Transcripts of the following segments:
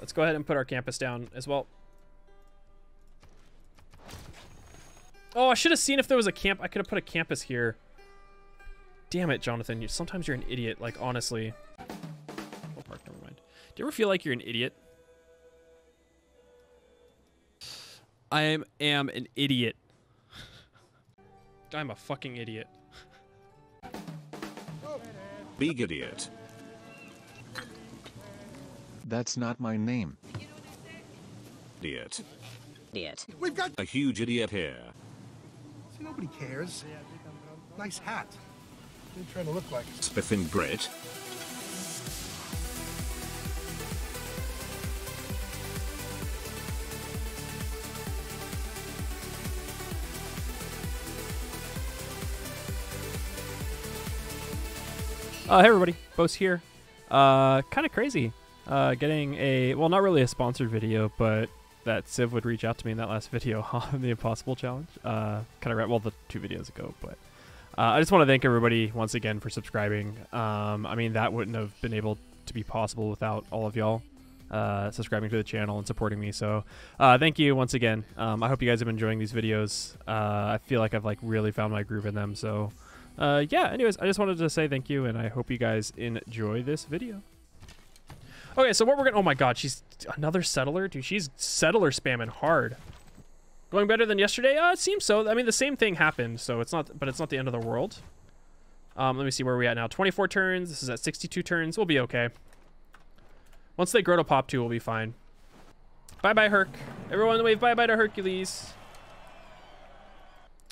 Let's go ahead and put our campus down as well. Oh, I should have seen if there was a camp. I could have put a campus here. Damn it, Jonathan. Sometimes you're an idiot, like, honestly. Oh, park, never mind. Do you ever feel like you're an idiot? I am an idiot. I'm a fucking idiot. Big idiot. That's not my name. Idiot. Idiot. We've got a huge idiot here. See, nobody cares. Nice hat. They're trying to look like Spiffing Brit. Hey everybody, Boz here. Kind of crazy. Getting a, well, not really a sponsored video, but that Civ would reach out to me in that last video on the Impossible Challenge. Kind of right, well, the 2 videos ago, but I just want to thank everybody once again for subscribing. I mean, that wouldn't have been able to be possible without all of y'all subscribing to the channel and supporting me. So thank you once again. I hope you guys have been enjoying these videos. I feel like I've like really found my groove in them. So yeah, anyways, I just wanted to say thank you, and I hope you guys enjoy this video. Okay, so what we're gonna... Oh my god, she's another settler? Dude, she's settler spamming hard. Going better than yesterday? It seems so. I mean, the same thing happened, so it's not... But it's not the end of the world. Let me see where we're at now. 24 turns. This is at 62 turns. We'll be okay. Once they grow to Pop 2, we'll be fine. Bye-bye, Herc. Everyone wave bye-bye to Hercules.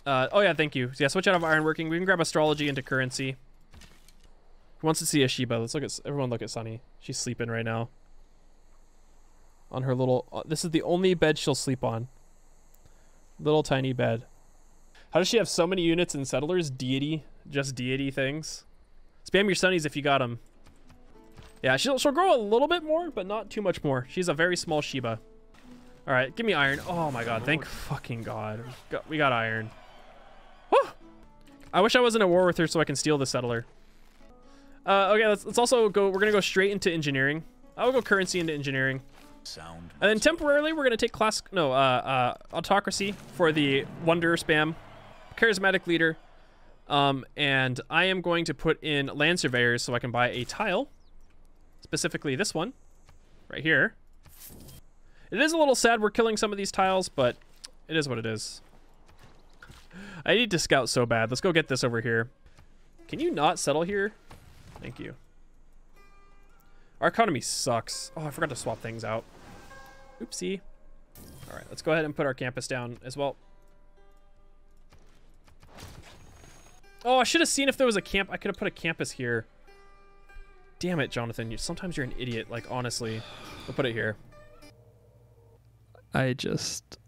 Oh yeah, thank you. So yeah, switch out of ironworking. We can grab astrology into currency. Who wants to see a Shiba? Let's look at... Everyone look at Sunny. She's sleeping right now. On her little... this is the only bed she'll sleep on. Little tiny bed. How does she have so many units and settlers? Deity. Just deity things. Spam your Sunnies if you got them. Yeah, she'll grow a little bit more, but not too much more. She's a very small Shiba. Alright, give me iron. Oh my god, thank fucking god. We got iron. Whew! I wish I wasn't at war with her so I can steal the settler. Okay, let's also go... We're gonna go straight into engineering. I'll go currency into engineering. Sound. And then temporarily, we're gonna take class... No, autocracy for the wonder spam. Charismatic leader. And I am going to put in land surveyors so I can buy a tile. Specifically this one. Right here. It is a little sad we're killing some of these tiles, but it is what it is. I need to scout so bad. Let's go get this over here. Can you not settle here? Thank you. Our economy sucks. Oh, I forgot to swap things out. Oopsie. All right, let's go ahead and put our campus down as well. Oh, I should have seen if there was a camp. I could have put a campus here. Damn it, Jonathan. Sometimes you're an idiot, like, honestly. We'll put it here. I just...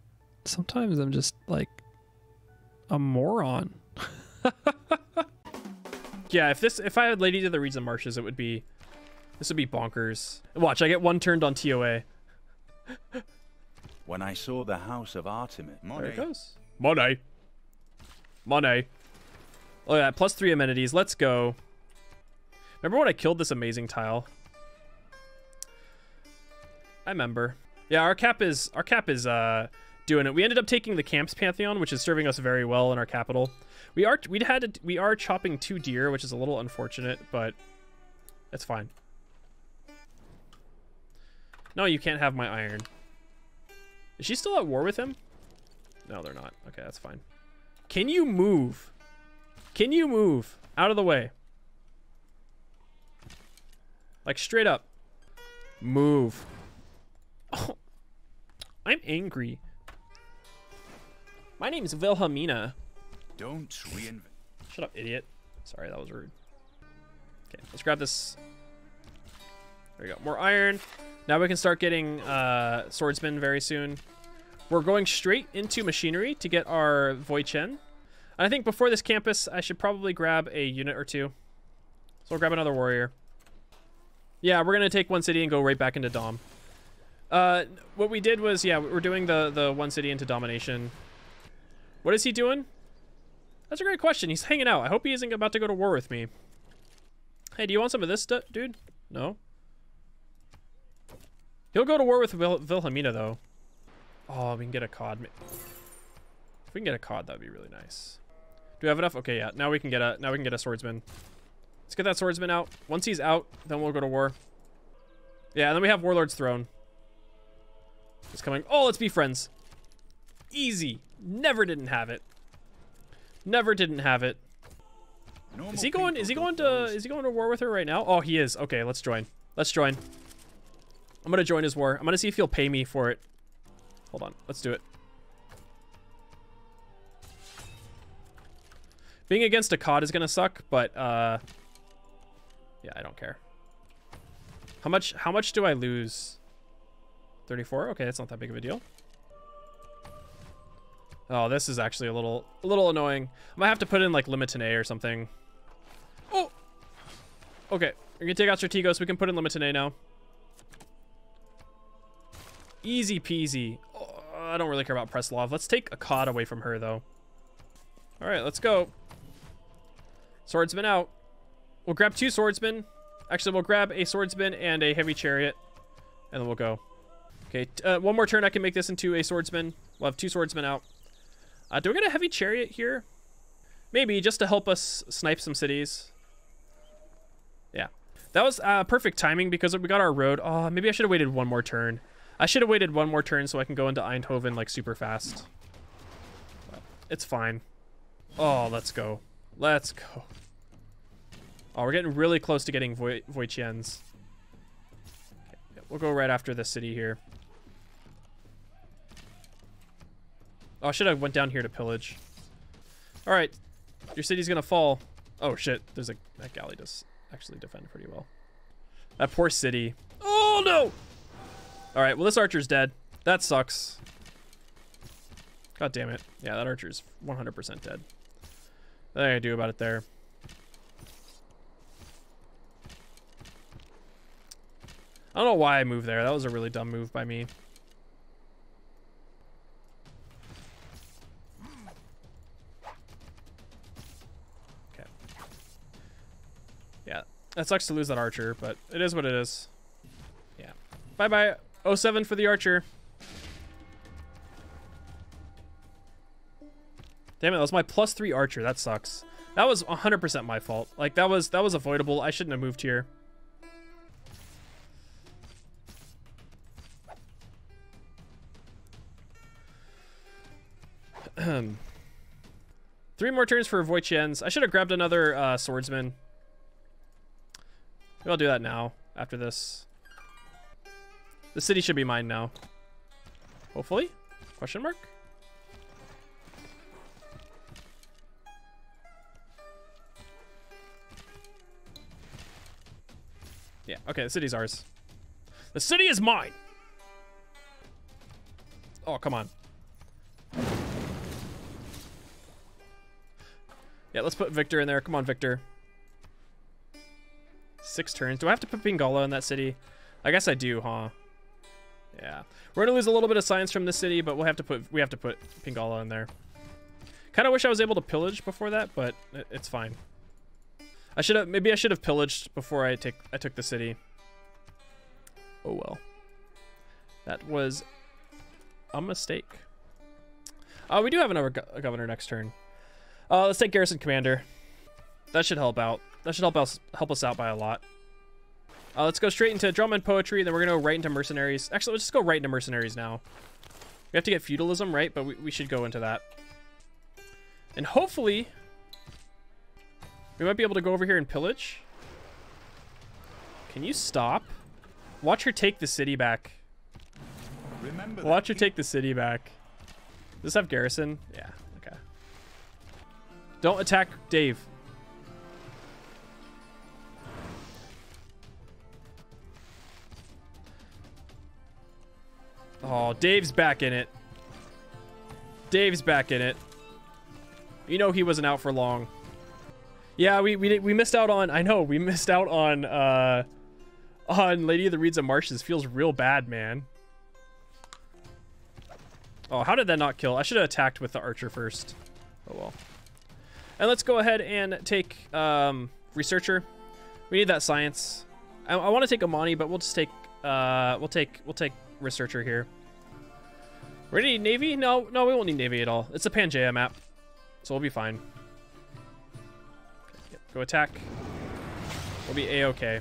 Sometimes I'm just, like, a moron. Yeah, if I had Lady of the Reeds and Marshes, it would be... This would be bonkers. Watch, I get one turned on TOA. When I saw the House of Artemis... Money. There it goes. Money. Money. Oh yeah, +3 amenities. Let's go. Remember when I killed this amazing tile? I remember. Yeah, our cap is doing it. We ended up taking the Camps Pantheon, which is serving us very well in our capital. We are chopping 2 deer, which is a little unfortunate, but that's fine. No, you can't have my iron. Is she still at war with him? No, they're not. Okay, that's fine. Can you move? Can you move out of the way? Like straight up. Move. Oh, I'm angry. My name's Wilhelmina. Don't reinvent. Shut up, idiot. Sorry, that was rude. Okay, let's grab this. There we go. More iron. Now we can start getting swordsmen very soon. We're going straight into machinery to get our Voi Chien. And I think before this campus, I should probably grab a unit or 2. So we'll grab another warrior. Yeah, we're going to take 1 city and go right back into Dom. What we did was, yeah, we're doing the 1 city into domination. What is he doing? That's a great question. He's hanging out. I hope he isn't about to go to war with me. Hey, do you want some of this stuff, dude? No. He'll go to war with Wilhelmina, though. Oh, we can get a COD. If we can get a COD, that'd be really nice. Do we have enough? Okay, yeah. Now we can get a swordsman. Let's get that swordsman out. Once he's out, then we'll go to war. Yeah, and then we have Warlord's Throne. It's coming. Oh, let's be friends. Easy. Never didn't have it. Never didn't have it. Is he going to war with her right now? Oh, he is. Okay, let's join. Let's join. I'm gonna join his war. I'm gonna see if he'll pay me for it. Hold on. Let's do it. Being against a COD is gonna suck, but yeah, I don't care. How much do I lose? 34? Okay, that's not that big of a deal. Oh, this is actually a little annoying. I might have to put in like Limitanei or something. Oh! Okay, we're gonna take out Stratego, so we can put in Limitanei now. Easy peasy. Oh, I don't really care about Preslov. Let's take a COD away from her though. Alright, let's go. Swordsman out. We'll grab two swordsmen. Actually, we'll grab a swordsman and a heavy chariot. And then we'll go. Okay, one more turn I can make this into a swordsman. We'll have two swordsmen out. Do we get a heavy chariot here? Maybe, just to help us snipe some cities. Yeah. That was perfect timing because we got our road. Oh, maybe I should have waited one more turn. I should have waited one more turn so I can go into Eindhoven like super fast. But it's fine. Oh, let's go. Let's go. Oh, we're getting really close to getting Voi Chien's. Okay, we'll go right after this city here. Oh, I should have went down here to pillage. All right, your city's gonna fall. Oh shit, there's a that galley does actually defend pretty well. That poor city. Oh no! All right, well this archer's dead. That sucks. God damn it. Yeah, that archer's 100% dead. Nothing I can do about it there. I don't know why I moved there. That was a really dumb move by me. Okay. Yeah, that sucks to lose that archer, but it is what it is. Yeah. Bye-bye. 07 for the archer. Damn it, that was my +3 archer. That sucks. That was 100% my fault. Like, that was avoidable. I shouldn't have moved here. Three more turns for Voi Chien's. I should have grabbed another swordsman. Maybe I'll do that now, after this. The city should be mine now. Hopefully? Question mark? Yeah, okay, the city's ours. The city is mine! Oh, come on. Yeah, let's put Victor in there. Come on, Victor. 6 turns. Do I have to put Pingala in that city? I guess I do, huh? Yeah. We're gonna lose a little bit of science from this city, but we have to put Pingala in there. Kinda wish I was able to pillage before that, but it's fine. Maybe I should have pillaged before I took the city. Oh well. That was a mistake. We do have another governor next turn. Let's take Garrison Commander. That should help out. That should help us out by a lot. Let's go straight into Drum and Poetry, then we're gonna go right into Mercenaries. Actually, let's just go right into Mercenaries now. We have to get Feudalism, right? But we should go into that. And hopefully we might be able to go over here and pillage. Can you stop? Watch her take the city back. Watch her take the city back. Does this have garrison? Yeah, okay. Don't attack Dave. Oh, Dave's back in it. Dave's back in it. You know he wasn't out for long. Yeah, we missed out on, I know, we missed out on Lady of the Reeds and Marshes. Feels real bad, man. Oh, how did that not kill? I should have attacked with the archer first. Oh, well. And let's go ahead and take Researcher. We need that science. I want to take Amani, but we'll just take We'll take researcher here. We're gonna need navy? No, we won't need navy at all. It's a Pangea map, so we'll be fine. Yep, go attack. We'll be A-okay.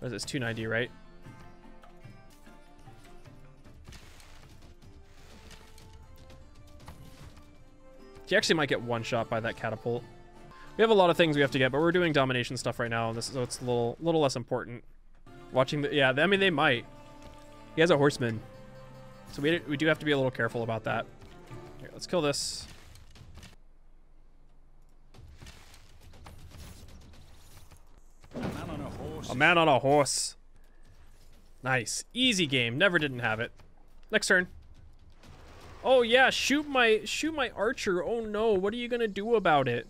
What is this? 290, right? He actually might get one shot by that catapult. We have a lot of things we have to get, but we're doing domination stuff right now, and this is, so it's a little less important. Watching the, yeah, I mean, they might. He has a horseman, so we do have to be a little careful about that. Here, let's kill this. A man on a horse. Nice. Easy game. Never didn't have it. Next turn. Oh yeah, shoot my archer. Oh no, what are you gonna do about it?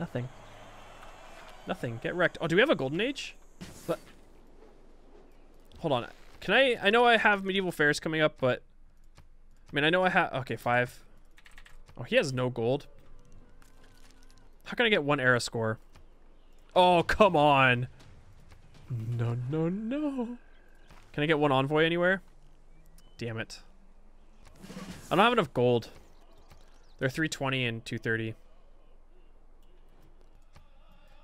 Nothing. Nothing. Get wrecked. Oh, do we have a golden age? But hold on. Can I know I have medieval fairs coming up, but I mean I know I have, okay, 5. Oh, he has no gold. How can I get one era score? Oh, come on. No. Can I get one envoy anywhere? Damn it. I don't have enough gold. They're 320 and 230.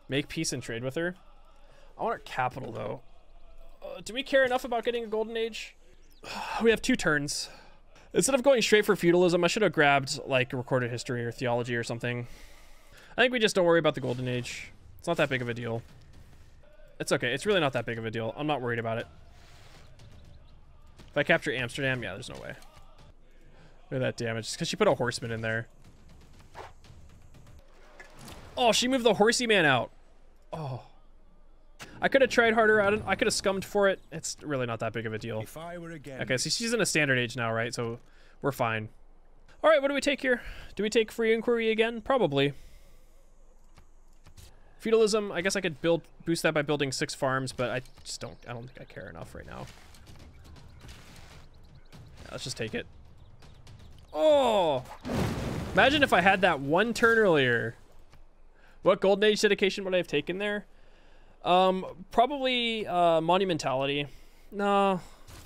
Make peace and trade with her. I want our capital, though. Do we care enough about getting a golden age? We have 2 turns. Instead of going straight for feudalism, I should have grabbed, like, recorded history or theology or something. I think we just don't worry about the golden age. It's not that big of a deal. It's okay. It's really not that big of a deal. I'm not worried about it. If I capture Amsterdam, yeah, there's no way. Look at that damage. It's because she put a horseman in there. Oh, she moved the horsey man out. Oh. I could have tried harder. I could have scummed for it. It's really not that big of a deal. Okay, so she's in a standard age now, right? So we're fine. All right, what do we take here? Do we take free inquiry again? Probably. Feudalism, I guess I could boost that by building 6 farms, but I don't think I care enough right now. Yeah, let's just take it. Oh! Imagine if I had that one turn earlier. What golden age dedication would I have taken there? Probably monumentality. No,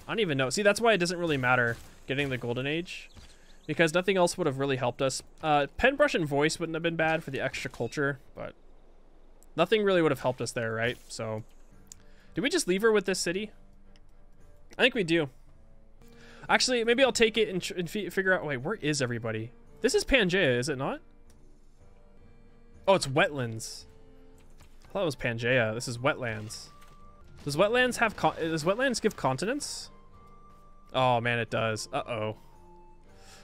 I don't even know. See, that's why it doesn't really matter getting the golden age, because nothing else would have really helped us. Pen, brush, and voice wouldn't have been bad for the extra culture, but nothing really would have helped us there, right? So, do we just leave her with this city? I think we do. Actually, maybe I'll take it and figure out... Wait, where is everybody? This is Pangea, is it not? Oh, it's wetlands. I thought it was Pangea. This is wetlands. Does wetlands have... Does wetlands give continents? Oh, man, it does. Uh-oh.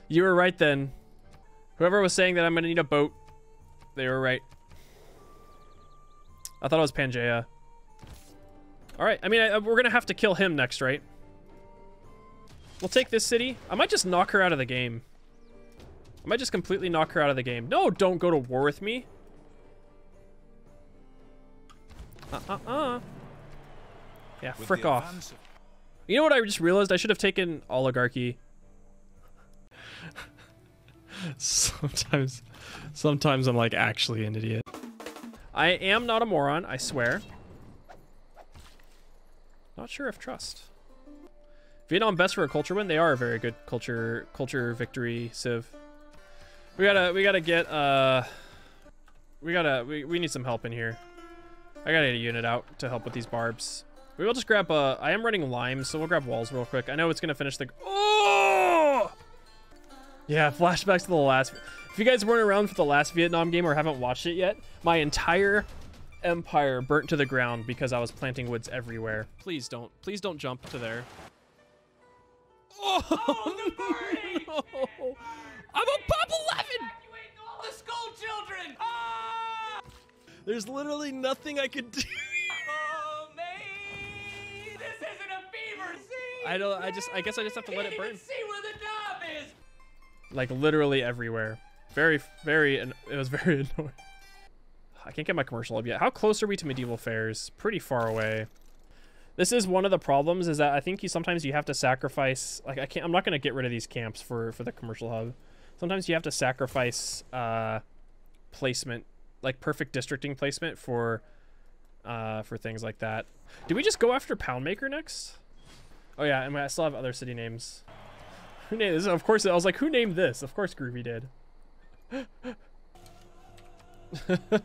You were right then. Whoever was saying that I'm going to need a boat, they were right. I thought it was Pangea. All right. I mean, we're going to have to kill him next, right? We'll take this city. I might just knock her out of the game. I might just completely knock her out of the game. No, don't go to war with me. Yeah, frick off. You know what I just realized? I should have taken oligarchy. Sometimes I'm like actually an idiot. I am not a moron, I swear. Not sure if trust. Vietnam best for a culture win. They are a very good culture victory civ. We gotta get we need some help in here. I gotta get a unit out to help with these barbs. We will just grab I am running limes, so we'll grab walls real quick. I know it's gonna finish the... Oh! Yeah, flashbacks to the last... If you guys weren't around for the last Vietnam game or haven't watched it yet, my entire empire burnt to the ground because I was planting woods everywhere. Please don't jump to there. Oh, no. I'm a pop 11! All the school children. Ah! There's literally nothing I could do. Oh, mate. This isn't a beaver scene. I guess I just have to let it burn. See where the knob is. Like literally everywhere. Very, and it was very annoying. I can't get my commercial up yet. How close are we to medieval fairs? Pretty far away. This is one of the problems, is that I think sometimes you have to sacrifice, like I'm not gonna get rid of these camps for the commercial hub. Sometimes you have to sacrifice placement, like perfect districting placement for for things like that. Do we just go after Poundmaker next? Oh yeah, and I still have other city names. Who named this? Of course, I was like, who named this? Of course Groovy did. Alright,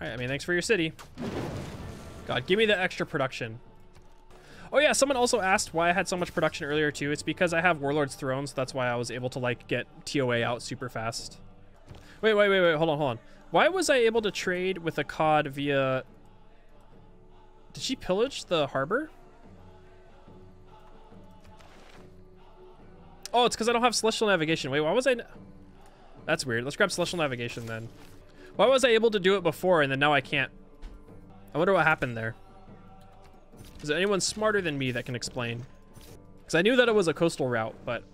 I mean, thanks for your city. God, give me the extra production. Oh yeah, someone also asked why I had so much production earlier too. It's because I have Warlord's Throne, so that's why I was able to like get TOA out super fast. Wait, hold on. Why was I able to trade with a COD via... Did she pillage the harbor? Oh, it's because I don't have Celestial Navigation. Wait, why was I... That's weird. Let's grab Celestial Navigation then. Why was I able to do it before and then now I can't? I wonder what happened there. Is there anyone smarter than me that can explain? Because I knew that it was a coastal route, but...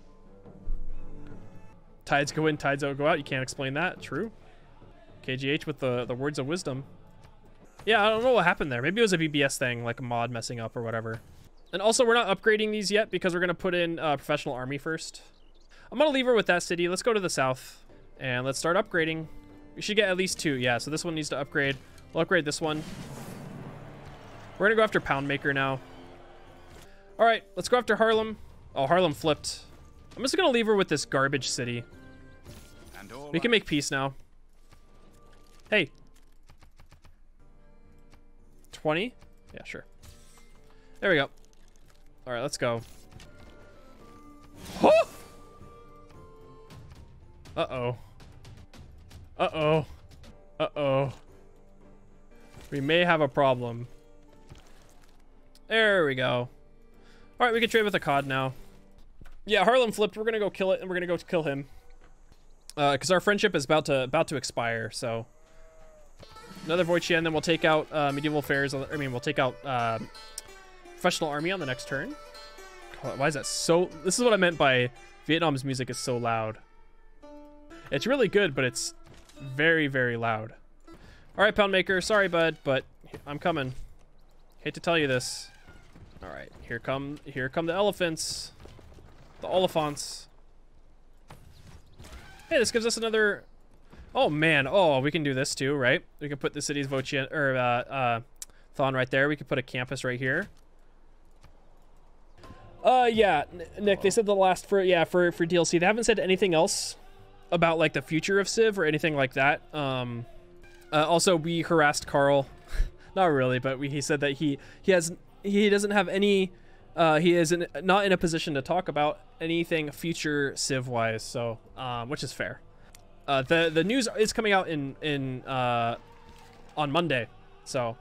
Tides go in, tides out, go out. You can't explain that. True. KGH with the words of wisdom. Yeah, I don't know what happened there. Maybe it was a VBS thing, like a mod messing up or whatever. And also, we're not upgrading these yet because we're going to put in Professional Army first. I'm going to leave her with that city. Let's go to the south and let's start upgrading. We should get at least two. Yeah, so this one needs to upgrade. We'll upgrade this one. We're going to go after Poundmaker now. All right, let's go after Harlem. Oh, Harlem flipped. I'm just going to leave her with this garbage city. We can make peace now. Hey. 20? Yeah, sure. There we go. All right, let's go. Oh! Uh-oh. Uh-oh. Uh-oh. We may have a problem. There we go. All right, we can trade with a COD now. Yeah, Harlem flipped. We're going to go kill it, and we're going to go kill him. Because our friendship is about to expire, so... Another Voi Chien, then we'll take out Medieval Fairs. I mean, we'll take out Professional Army on the next turn. God, why is that so... This is what I meant by Vietnam's music is so loud. It's really good, but it's very, very loud. All right, Poundmaker. Sorry, bud, but I'm coming. Hate to tell you this. All right, here come the elephants. The Oliphants. Hey, this gives us another... Oh, man. Oh, we can do this too, right? We can put the city's Voi Chien, or Thon right there. We could put a campus right here. Yeah, Nick, they said the last for DLC. They haven't said anything else about like the future of Civ or anything like that. Also, we harassed Carl. Not really, but he said that he doesn't have any... he is not in a position to talk about anything future Civ-wise, so which is fair. The news is coming out on Monday, so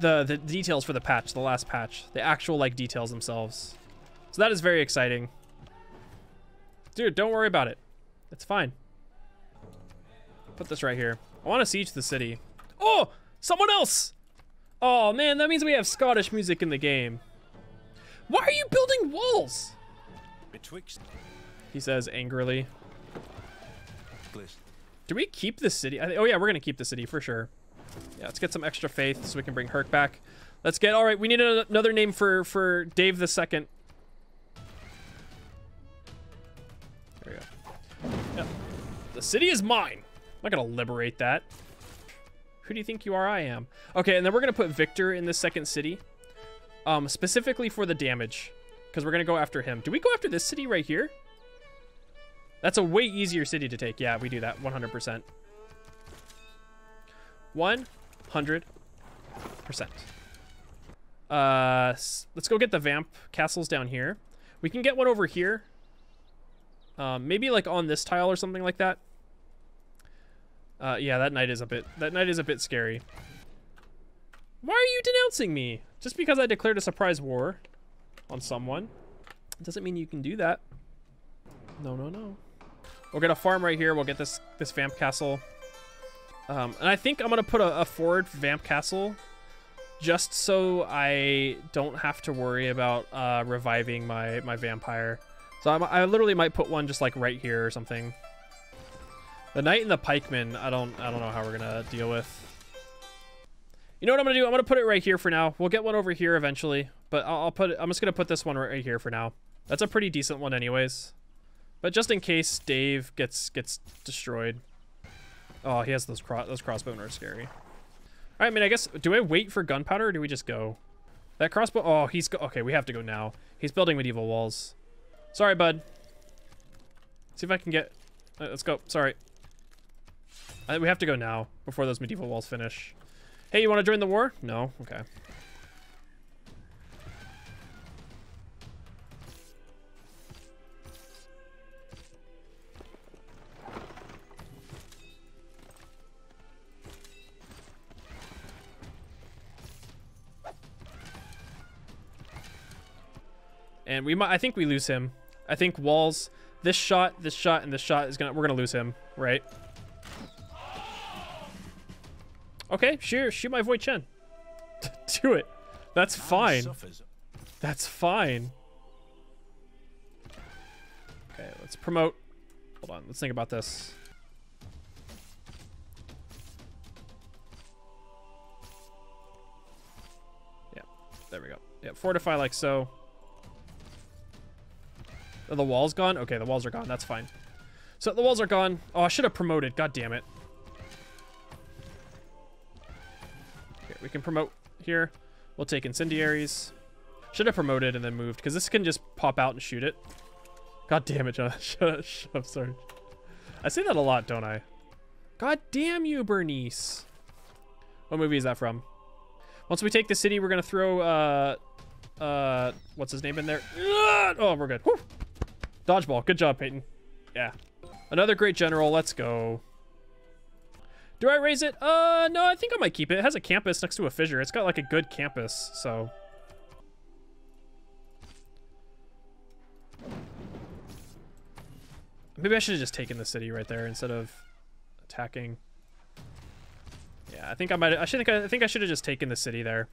the details for the patch, the last patch, the actual like details themselves. So that is very exciting. Dude, don't worry about it. It's fine. Put this right here. I want to siege the city. Oh, someone else! Oh man, that means we have Scottish music in the game. Why are you building walls? Betwixt, he says angrily. Do we keep the city? Oh yeah, we're gonna keep the city for sure. Yeah, let's get some extra faith so we can bring Herc back. Let's get... All right, we need another name for Dave the Second. There we go. Yeah. The city is mine. I'm not gonna liberate that. Who do you think you are? I am. Okay, and then we're gonna put Victor in the second city. Specifically for the damage, because we're gonna go after him. Do we go after this city right here? That's a way easier city to take. Yeah, we do that 100%. 100%. Let's go get the vamp castles down here. We can get one over here. Maybe like on this tile or something like that. Yeah, that night is a bit scary. Why are you denouncing me? Just because I declared a surprise war on someone doesn't mean you can do that. No. We'll get a farm right here. We'll get this vamp castle. And I think I'm going to put a forward vamp castle just so I don't have to worry about reviving my vampire. So I literally might put one just like right here or something. The knight and the pikeman, I don't know how we're going to deal with. You know what I'm going to do? I'm going to put it right here for now. We'll get one over here eventually, but I'm just going to put this one right here for now. That's a pretty decent one anyways. But just in case Dave gets destroyed. Oh, he has those crossbowmen are scary. All right, I mean, I guess, do I wait for gunpowder or do we just go? That crossbow, oh, he's, okay, we have to go now. He's building medieval walls. Sorry, bud. See if I can get, let's go, sorry. We have to go now before those medieval walls finish. Hey, you want to join the war? No, okay. And we might, I think we lose him. I think walls, this shot, and this shot is gonna, we're gonna lose him, right? Okay, shoot my Voi Chien. Do it. That's fine. That's fine. Okay, let's promote. Hold on, let's think about this. Yeah, there we go. Yeah, fortify like so. Are the walls gone? Okay, the walls are gone. That's fine. So the walls are gone. Oh, I should have promoted. God damn it. Okay, we can promote here. We'll take incendiaries. Should have promoted and then moved because this can just pop out and shoot it. God damn it, John. Shut up, sorry. I say that a lot, don't I? God damn you, Bernice. What movie is that from? Once we take the city, we're going to throw, what's his name in there? Oh, we're good. Woo! Dodgeball. Good job, Peyton. Yeah. Another great general. Let's go. Do I raise it? No, I think I might keep it. It has a campus next to a fissure. It's got like a good campus, so. Maybe I should have just taken the city right there instead of attacking. Yeah, I think I might. I think I should have just taken the city there.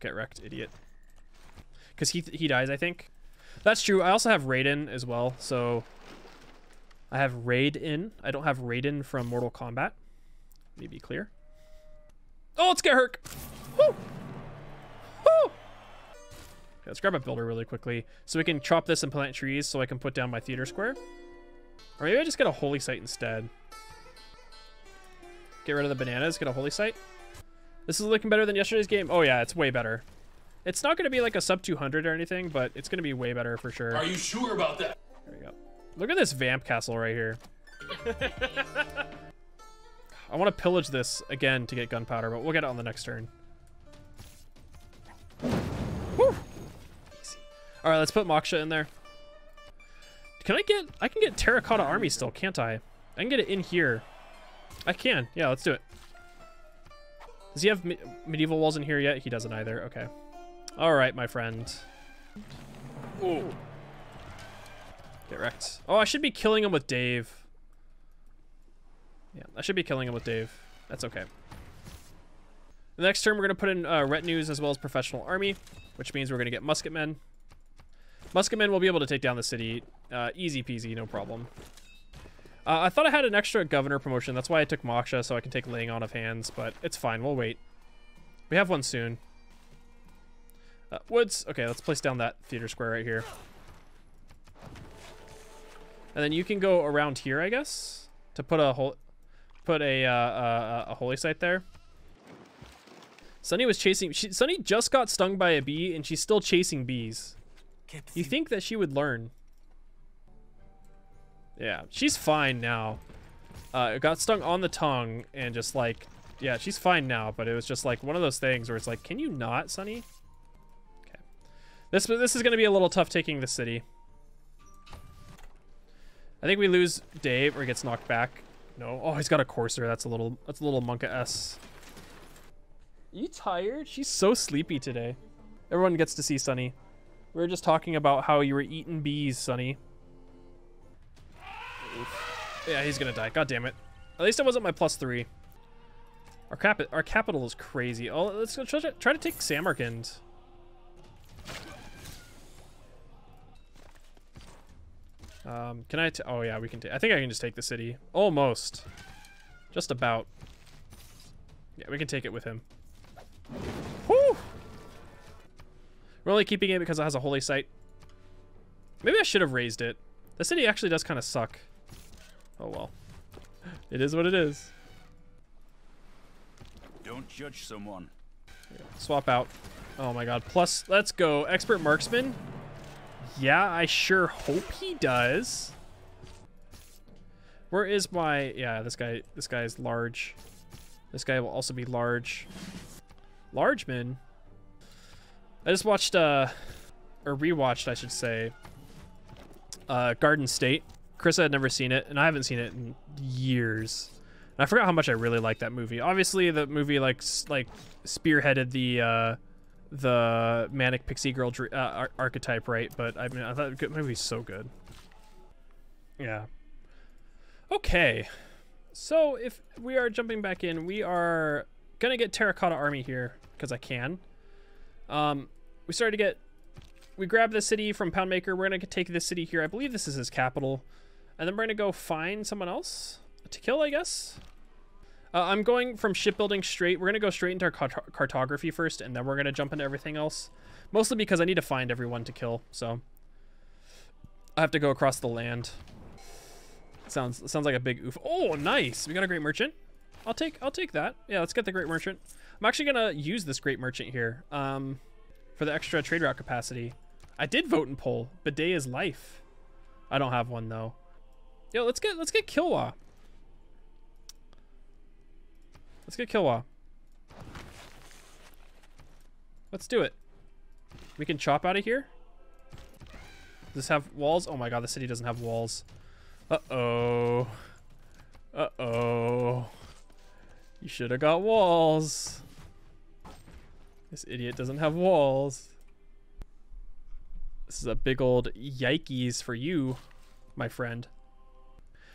Get wrecked, idiot. Because he dies, I think. That's true. I also have Raiden as well, so I have Raiden. I don't have Raiden from Mortal Kombat. Let me be clear. Oh, let's get Herc. Woo! Woo! Okay, let's grab a builder really quickly so we can chop this and plant trees so I can put down my theater square. Or maybe I just get a holy site instead. Get rid of the bananas, get a holy site. This is looking better than yesterday's game. Oh yeah, it's way better. It's not going to be like a sub 200 or anything, but it's going to be way better for sure. Are you sure about that? There we go. Look at this vamp castle right here. I want to pillage this again to get gunpowder, but we'll get it on the next turn. Woo! Easy. All right, let's put Moksha in there. Can I get, I can get Terracotta Army still, can't I? I can get it in here. I can. Yeah, let's do it. Does he have medieval walls in here yet? He doesn't either. Okay. All right, my friend. Ooh. Get wrecked. Oh, I should be killing him with Dave. Yeah, I should be killing him with Dave. That's okay. The next turn, we're going to put in retinues as well as professional army, which means we're going to get musketmen. Musketmen will be able to take down the city. Easy peasy, no problem. I thought I had an extra governor promotion. That's why I took Moksha, so I can take laying on of hands, but it's fine. We'll wait. We have one soon. Woods. Okay, let's place down that theater square right here. And then you can go around here, I guess, to put a whole, put a holy site there. Sunny was chasing. Sunny just got stung by a bee, and she's still chasing bees. You think that she would learn? Yeah, she's fine now. It got stung on the tongue, and just like, yeah, she's fine now. But it was just like one of those things where it's like, can you not, Sunny? This is going to be a little tough taking the city. I think we lose Dave or he gets knocked back. No. Oh, he's got a Courser. That's a little Monka-esque. You tired? She's so sleepy today. Everyone gets to see Sunny. We were just talking about how you were eating bees, Sunny. Oof. Yeah, he's going to die. God damn it. At least it wasn't my +3. Our capital is crazy. Oh, let's go try to take Samarkand. Can I? Oh yeah, we can. I think I can just take the city. Almost, just about. Yeah, we can take it with him. Woo! We're only keeping it because it has a holy site. Maybe I should have raised it. The city actually does kind of suck. Oh well. It is what it is. Don't judge someone. Yeah, swap out. Oh my god. Plus, let's go. Expert marksman. Yeah, I sure hope he does. Where is my... Yeah, this guy is large. This guy will also be large. Large men. I just watched, or rewatched, I should say, Garden State. Chris had never seen it, and I haven't seen it in years. And I forgot how much I really liked that movie. Obviously, the movie like spearheaded the manic pixie girl archetype, right? But I mean, I thought the movie's so good. Yeah. Okay. So if we are jumping back in, we are gonna get Terracotta Army here because I can. We grabbed the city from Poundmaker. We're gonna take this city here. I believe this is his capital, and then we're gonna go find someone else to kill, I guess. I'm going from shipbuilding straight. We're gonna go straight into our cartography first, and then we're gonna jump into everything else. Mostly because I need to find everyone to kill, so I have to go across the land. Sounds like a big oof. Oh, nice. We got a great merchant. I'll take that. Yeah, let's get the great merchant. I'm actually gonna use this great merchant here for the extra trade route capacity. I did vote and poll. Bidet is life. I don't have one though. Yo, let's get Kilwa. Let's get Kilwa. Let's do it. We can chop out of here. Does this have walls? Oh my god, the city doesn't have walls. Uh-oh. Uh-oh. You should have got walls. This idiot doesn't have walls. This is a big old yikes for you, my friend.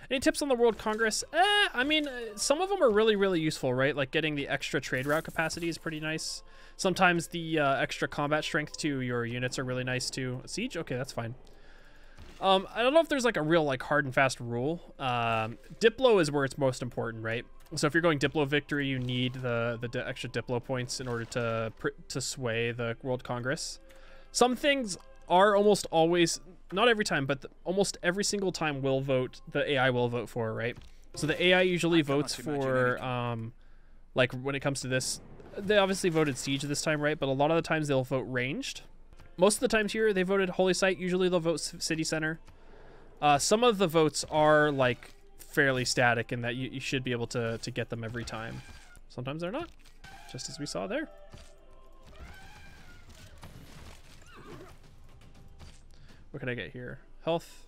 Any tips on the World Congress? I mean, some of them are really, really useful, right? Like getting the extra trade route capacity is pretty nice. Sometimes the extra combat strength to your units are really nice too. Siege? Okay, that's fine. I don't know if there's like a real like hard and fast rule. Diplo is where it's most important, right? So if you're going Diplo victory, you need the extra Diplo points in order to sway the World Congress. Some things are almost always, not every time, but almost every single time will vote, the AI will vote for, right? So the AI usually votes for, like when it comes to this, they obviously voted siege this time, right? But a lot of the times they'll vote ranged. Most of the times here, they voted Holy Site. Usually they'll vote City Center. Some of the votes are like fairly static in that you should be able to get them every time. Sometimes they're not, just as we saw there. What can I get here? Health.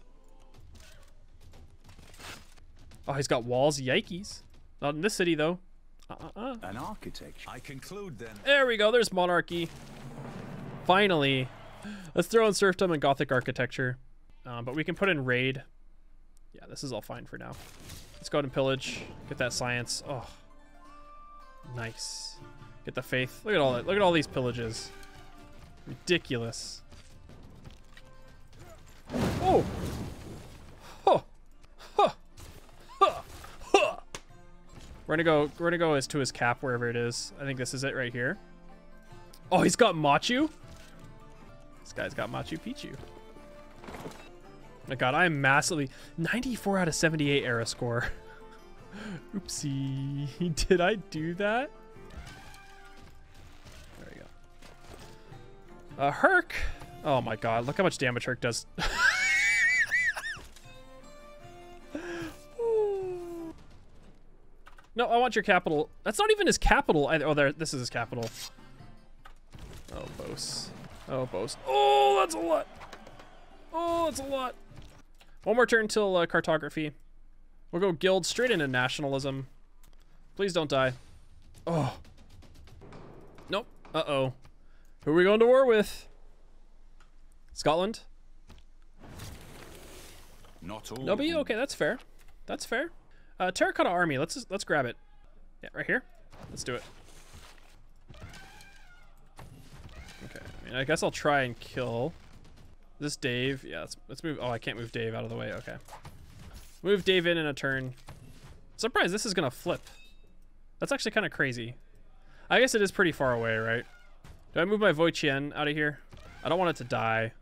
Oh, he's got walls. Yikes. Not in this city, though. An architecture. I conclude then. There we go. There's monarchy. Finally, let's throw in serfdom and Gothic architecture, but we can put in raid. Yeah, this is all fine for now. Let's go ahead and pillage, get that science. Oh, nice. Get the faith. Look at all that. Look at all these pillages. Ridiculous. Oh, huh, huh, huh, huh. We're gonna go as to his cap wherever it is. I think this is it right here. Oh, he's got Machu. This guy's got Machu Picchu. My god, I am massively... 94 out of 78 era score. Oopsie. Did I do that? There we go. Herc. Oh my god, look how much damage Herc does. No, I want your capital. That's not even his capital. Oh, there. This is his capital. Oh, Boz. Oh, Boz. Oh, that's a lot. Oh, that's a lot. One more turn till cartography. We'll go guild straight into nationalism. Please don't die. Oh. Nope. Uh-oh. Who are we going to war with? Scotland? Not all. No, but okay, that's fair. That's fair. Terracotta Army. Let's grab it. Yeah, right here. Let's do it. Okay, I mean, I guess I'll try and kill this Dave. Yeah, let's move. Oh, I can't move Dave out of the way. Okay. Move Dave in a turn. Surprised this is going to flip. That's actually kind of crazy. I guess it is pretty far away, right? Do I move my Voi Chien out of here? I don't want it to die.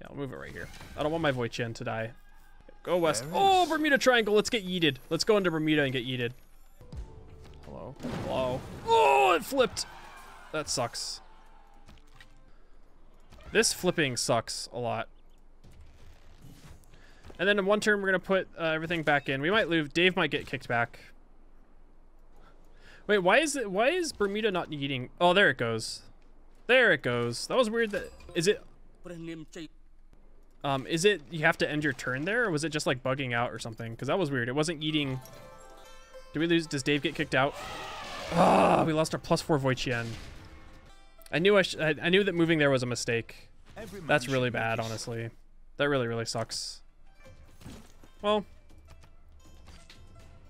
Yeah, I'll move it right here. I don't want my Voi Chien to die. Go west. Nice. Oh, Bermuda Triangle. Let's get yeeted. Let's go into Bermuda and get yeeted. Hello. Hello. Oh, it flipped. That sucks. This flipping sucks a lot. And then in one turn, we're going to put everything back in. We might lose. Dave might get kicked back. Wait, why is it? Why is Bermuda not yeeting? Oh, there it goes. There it goes. That was weird. That is it. Is it you have to end your turn there, or was it just like bugging out or something? Because that was weird. It wasn't yeeting. Do we lose? Does Dave get kicked out? Ah, oh, we lost our +4 Voi Chien. I knew that moving there was a mistake. That's really bad, honestly. That really sucks. Well,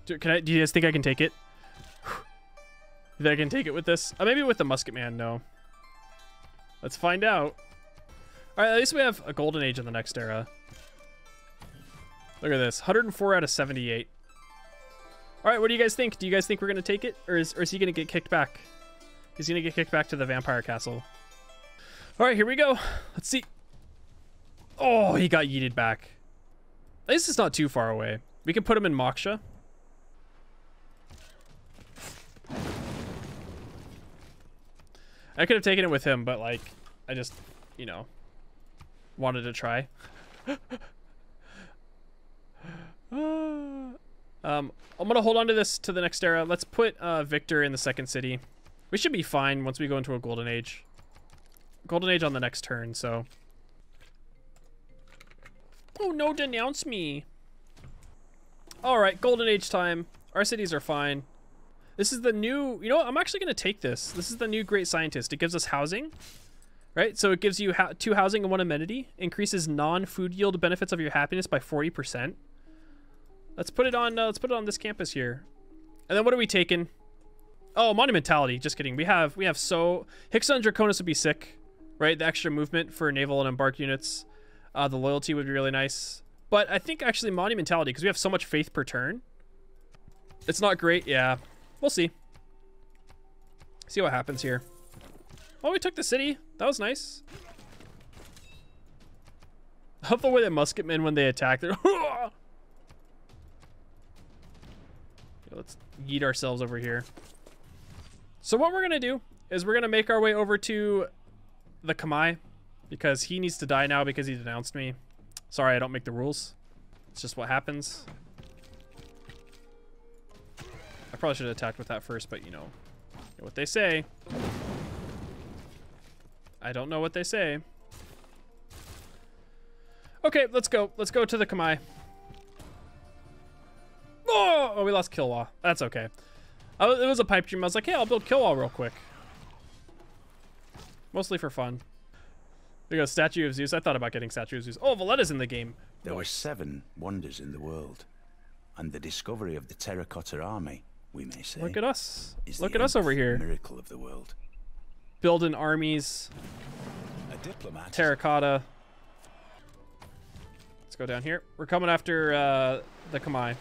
do you guys think I can take it? Do you think I can take it with this? Maybe with the musket man. No. Let's find out. All right, at least we have a golden age in the next era. Look at this, 104 out of 78. All right, what do you guys think? Do you guys think we're gonna take it, or is he gonna get kicked back? He's gonna get kicked back to the vampire castle. All right, here we go. Let's see. Oh, he got yeeted back. At least it's not too far away. We can put him in Moksha. I could have taken it with him, but like, I just, you know, wanted to try. I'm gonna hold on to this to the next era. Let's put Victor in the second city. We should be fine once we go into a golden age. Golden age on the next turn, so. Oh no, denounce me. All right, golden age time. Our cities are fine. This is the new, you know what? I'm actually gonna take this. This is the new great scientist. It gives us housing. Right, so it gives you 2 housing and 1 amenity. Increases non-food yield benefits of your happiness by 40%. Let's put it on. Let's put it on this campus here. And then what are we taking? Oh, monumentality. Just kidding. We have so Hickson and Draconis would be sick, right? The extra movement for naval and embarked units. The loyalty would be really nice. But I think actually monumentality because we have so much faith per turn. It's not great. Yeah, we'll see. See what happens here. Oh, we took the city. That was nice. I love the way that musket men, when they attack, they're... Let's yeet ourselves over here. So what we're going to do is we're going to make our way over to the Khmer because he needs to die now because he denounced me. Sorry, I don't make the rules. It's just what happens. I probably should have attacked with that first, but you know what they say. I don't know what they say. Okay, let's go. Let's go to the Khmer. Oh, we lost Kilwa. That's okay. It was a pipe dream. I was like, hey, I'll build Kilwa real quick. Mostly for fun. There goes Statue of Zeus. I thought about getting Statue of Zeus. Oh, Valletta's in the game. There were 7 wonders in the world. And the discovery of the Terracotta Army, we may say. Look at us. Look at us over here. Miracle of the world. Building armies. A diplomat. Terracotta. Let's go down here. We're coming after the Khmer.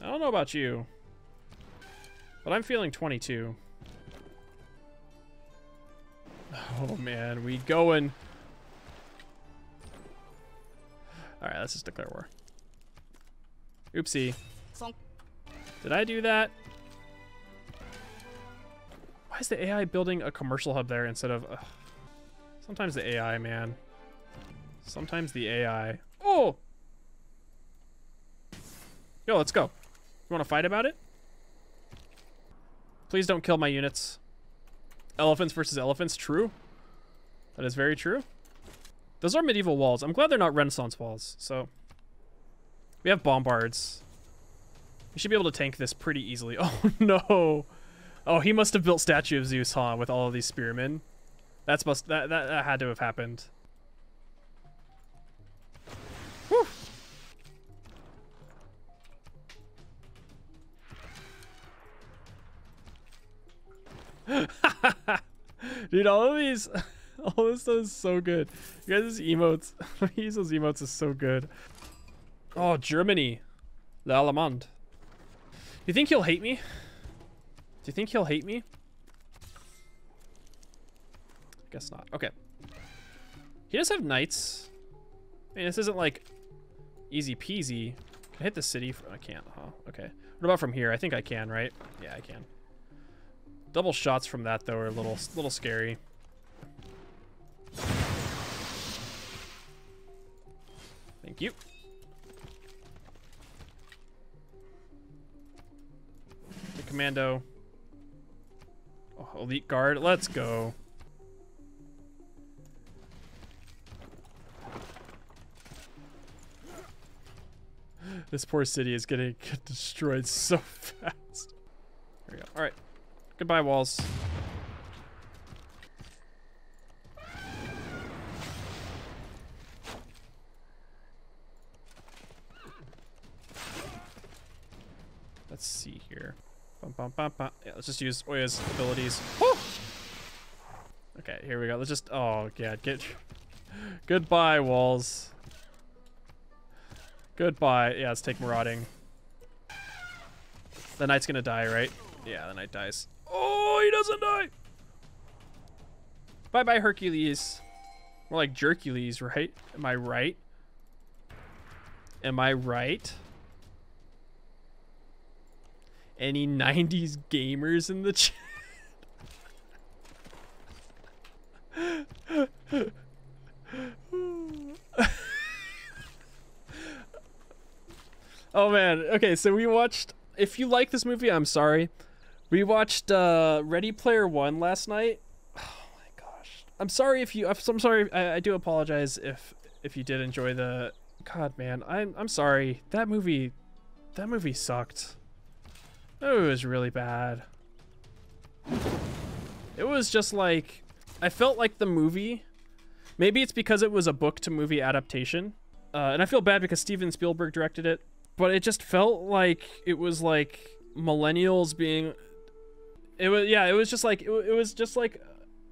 I don't know about you, but I'm feeling 22. Oh man, we going. All right, let's just declare war. Oopsie. Did I do that? Why is the AI building a commercial hub there instead of... Sometimes the AI, man. Sometimes the AI. Oh! Yo, let's go. You want to fight about it? Please don't kill my units. Elephants versus elephants. True. That is very true. Those are medieval walls. I'm glad they're not Renaissance walls. So, we have bombards. We should be able to tank this pretty easily. Oh, no. Oh, he must have built Statue of Zeus, huh? With all of these spearmen. That had to have happened. Whew. Dude, all of these... All this stuff is so good. You guys' emotes... Use those emotes is so good. Oh, Germany. L'Allemande. Do you think he'll hate me? Do you think he'll hate me? Guess not. Okay. He does have knights. I mean, this isn't like easy peasy. Can I hit the city? I can't, huh? Okay. What about from here? I think I can, right? Yeah, I can. Double shots from that though are a little scary. Thank you. The commando. Oh, elite guard. Let's go. This poor city is gonna get destroyed so fast. There we go. All right. Goodbye, walls. Let's see here. Bum, bum, bum, bum. Yeah, let's just use Oya's abilities. Woo! Okay, here we go. Let's just. Oh, God. Get. Goodbye, walls. Goodbye. Yeah, let's take marauding. The knight's gonna die, right? Yeah, the knight dies. Oh, he doesn't die! Bye-bye, Hercules. More like Jercules, right? Am I right? Am I right? Any 90s gamers in the chat? Oh, man. Okay, so we watched... If you like this movie, I'm sorry. We watched Ready Player One last night. Oh, my gosh. I'm sorry if you... I'm sorry. I do apologize if you did enjoy the... God, man. I'm sorry. That movie sucked. That movie was really bad. It was just like... I felt like the movie... Maybe it's because it was a book-to-movie adaptation. And I feel bad because Steven Spielberg directed it. But it just felt like it was like millennials being, it was, yeah, it was just like,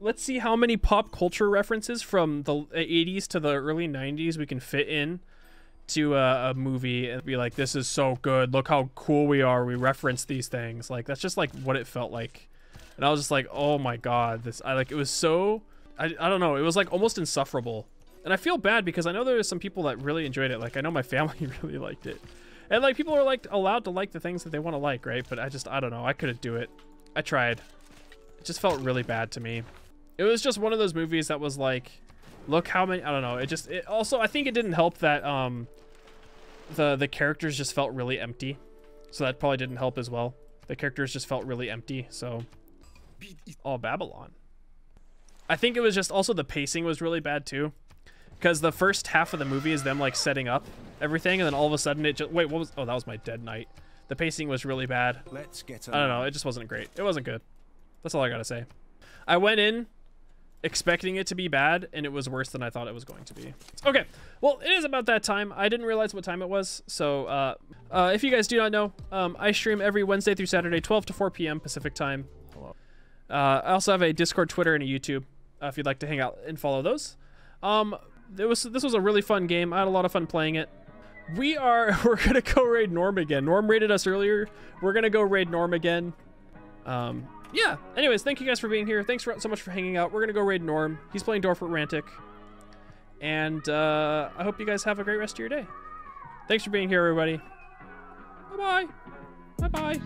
let's see how many pop culture references from the 80s to the early 90s we can fit in to a movie and be like, this is so good. Look how cool we are. We reference these things. Like, that's just like what it felt like. And I was just like, oh my God, this, it was so, I don't know. It was like almost insufferable. And I feel bad because I know there are some people that really enjoyed it. Like, I know my family really liked it. And like people are like allowed to like the things that they want to like, right? But I don't know. I couldn't do it. I tried. It just felt really bad to me. It was just one of those movies that was like, look how many, I don't know. It just, it also, I think it didn't help that the characters just felt really empty. So that probably didn't help as well. The characters just felt really empty. So, oh, Babylon. I think it was just also the pacing was really bad too. Because the first half of the movie is them like setting up everything, and then all of a sudden it just wait. What was? Oh, that was my dead knight. The pacing was really bad. Let's get. I don't know. It just wasn't great. It wasn't good. That's all I gotta say. I went in expecting it to be bad, and it was worse than I thought it was going to be. Okay. Well, it is about that time. I didn't realize what time it was. So if you guys do not know, I stream every Wednesday through Saturday, 12 to 4 p.m. Pacific time. Hello. I also have a Discord, Twitter, and a YouTube. If you'd like to hang out and follow those. This was a really fun game. I had a lot of fun playing it. We're gonna go raid Norm again. Norm raided us earlier. We're gonna go raid Norm again. Yeah. Anyways, thank you guys for being here. Thanks so much for hanging out. We're gonna go raid Norm. He's playing Dorfort Rantic. And I hope you guys have a great rest of your day. Thanks for being here, everybody. Bye bye. Bye bye.